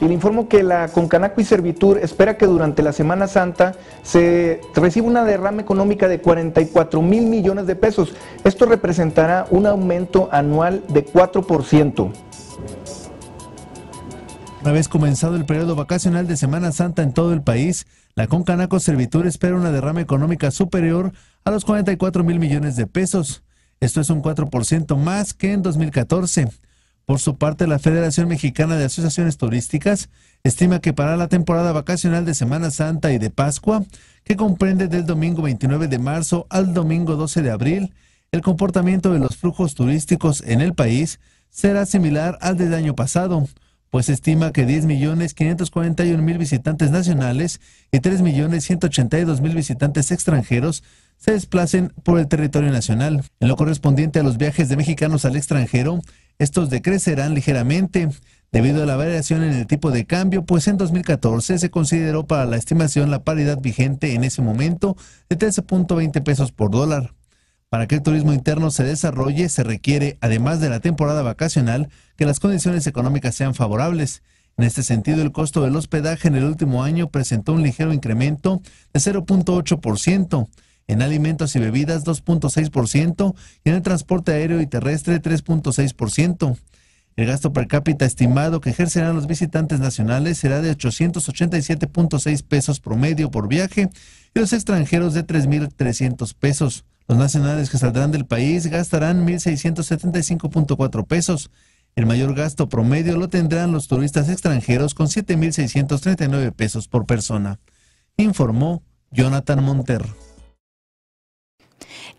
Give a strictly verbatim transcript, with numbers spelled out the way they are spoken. Y le informo que la CONCANACO y SERVyTUR espera que durante la Semana Santa se reciba una derrama económica de cuarenta y cuatro mil millones de pesos. Esto representará un aumento anual de cuatro por ciento. Una vez comenzado el periodo vacacional de Semana Santa en todo el país, la CONCANACO-SERVyTUR espera una derrama económica superior a los cuarenta y cuatro mil millones de pesos. Esto es un cuatro por ciento más que en dos mil catorce. Por su parte, la Federación Mexicana de Asociaciones Turísticas estima que para la temporada vacacional de Semana Santa y de Pascua, que comprende del domingo veintinueve de marzo al domingo doce de abril, el comportamiento de los flujos turísticos en el país será similar al del año pasado, pues estima que diez millones quinientos cuarenta y un mil visitantes nacionales y tres millones ciento ochenta y dos mil visitantes extranjeros se desplacen por el territorio nacional. En lo correspondiente a los viajes de mexicanos al extranjero, estos decrecerán ligeramente debido a la variación en el tipo de cambio, pues en dos mil catorce se consideró para la estimación la paridad vigente en ese momento de trece punto veinte pesos por dólar. Para que el turismo interno se desarrolle, se requiere, además de la temporada vacacional, que las condiciones económicas sean favorables. En este sentido, el costo del hospedaje en el último año presentó un ligero incremento de cero punto ocho por ciento, en alimentos y bebidas dos punto seis por ciento y en el transporte aéreo y terrestre tres punto seis por ciento. El gasto per cápita estimado que ejercerán los visitantes nacionales será de ochocientos ochenta y siete punto seis pesos promedio por viaje y los extranjeros de tres mil trescientos pesos. Los nacionales que saldrán del país gastarán mil seiscientos setenta y cinco punto cuatro pesos. El mayor gasto promedio lo tendrán los turistas extranjeros con siete mil seiscientos treinta y nueve pesos por persona. Informó Jonathan Monter.